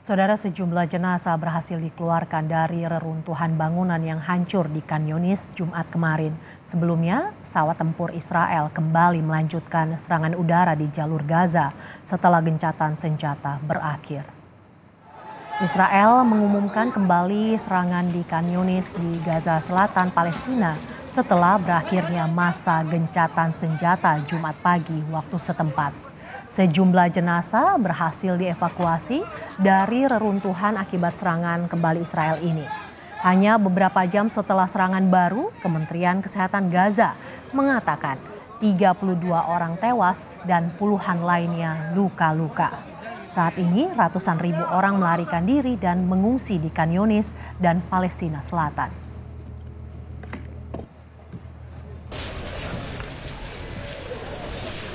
Saudara, sejumlah jenazah berhasil dikeluarkan dari reruntuhan bangunan yang hancur di Khan Younis Jumat kemarin. Sebelumnya, pesawat tempur Israel kembali melanjutkan serangan udara di jalur Gaza setelah gencatan senjata berakhir. Israel mengumumkan kembali serangan di Khan Younis di Gaza Selatan, Palestina setelah berakhirnya masa gencatan senjata Jumat pagi waktu setempat. Sejumlah jenazah berhasil dievakuasi dari reruntuhan akibat serangan kembali Israel ini. Hanya beberapa jam setelah serangan baru, Kementerian Kesehatan Gaza mengatakan 32 orang tewas dan puluhan lainnya luka-luka. Saat ini ratusan ribu orang melarikan diri dan mengungsi di Khan Younis dan Palestina Selatan.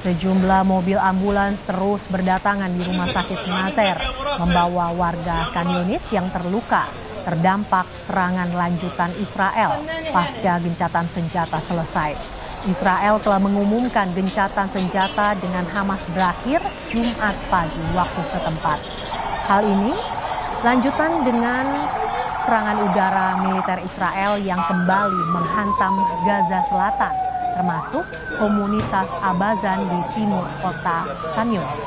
Sejumlah mobil ambulans terus berdatangan di rumah sakit Nasser membawa warga Khan Younis yang terluka terdampak serangan lanjutan Israel pasca gencatan senjata selesai. Israel telah mengumumkan gencatan senjata dengan Hamas berakhir Jumat pagi waktu setempat. Hal ini lanjutan dengan serangan udara militer Israel yang kembali menghantam Gaza Selatan, termasuk komunitas Abassan di timur kota Khan Younis.